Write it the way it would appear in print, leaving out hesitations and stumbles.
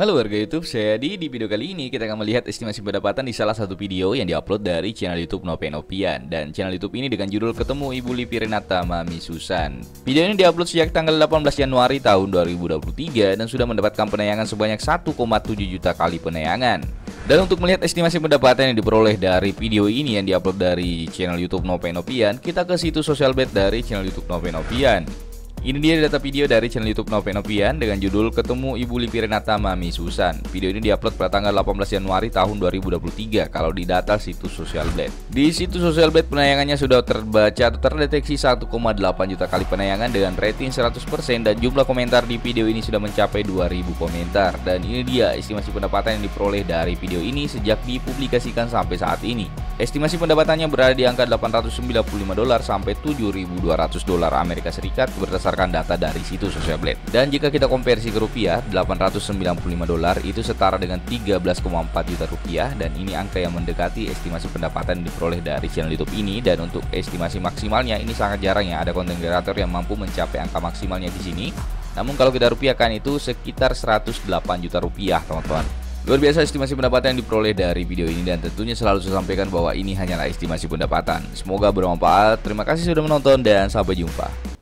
Halo warga YouTube, saya Adi. Di video kali ini kita akan melihat estimasi pendapatan di salah satu video yang diupload dari channel YouTube Nopek Novian. Dan channel YouTube ini dengan judul Ketemu Ibu Livy Renata, Mami Susan. Video ini diupload sejak tanggal 18 Januari tahun 2023 dan sudah mendapatkan penayangan sebanyak 1,7 juta kali penayangan. Dan untuk melihat estimasi pendapatan yang diperoleh dari video ini yang diupload dari channel YouTube Nopek Novian, kita ke situs Social Blade dari channel YouTube Nopek Novian. Ini dia data video dari channel YouTube Nopek Novian dengan judul Ketemu Ibu Livy Renata, Mami Susan. Video ini diupload pada tanggal 18 Januari tahun 2023 kalau di data situs Social Blade. Di situs Social Blade penayangannya sudah terbaca atau terdeteksi 1,8 juta kali penayangan dengan rating 100% dan jumlah komentar di video ini sudah mencapai 2000 komentar. Dan ini dia estimasi pendapatan yang diperoleh dari video ini sejak dipublikasikan sampai saat ini. Estimasi pendapatannya berada di angka $895 sampai $7.200 Amerika Serikat berdasarkan data dari situs Social Blade. Dan jika kita konversi ke rupiah, $895 itu setara dengan 13,4 juta rupiah, dan ini angka yang mendekati estimasi pendapatan yang diperoleh dari channel YouTube ini. Dan untuk estimasi maksimalnya ini sangat jarang ya ada konten kreator yang mampu mencapai angka maksimalnya di sini. Namun kalau kita rupiahkan itu sekitar 108 juta rupiah, teman-teman. Luar biasa estimasi pendapatan yang diperoleh dari video ini, dan tentunya selalu saya sampaikan bahwa ini hanyalah estimasi pendapatan. Semoga bermanfaat. Terima kasih sudah menonton dan sampai jumpa.